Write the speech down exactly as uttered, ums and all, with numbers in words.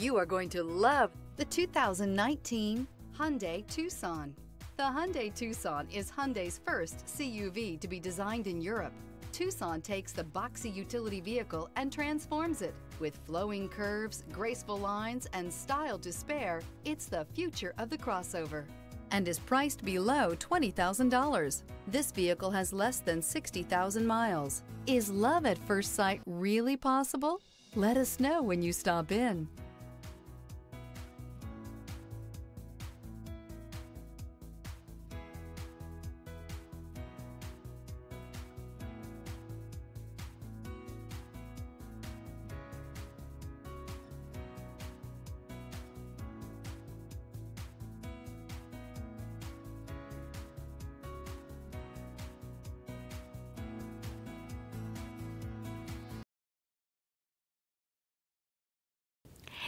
You are going to love the two thousand nineteen Hyundai Tucson. The Hyundai Tucson is Hyundai's first C U V to be designed in Europe. Tucson takes the boxy utility vehicle and transforms it. With flowing curves, graceful lines, and style to spare, it's the future of the crossover and is priced below twenty thousand dollars. This vehicle has less than sixty thousand miles. Is love at first sight really possible? Let us know when you stop in.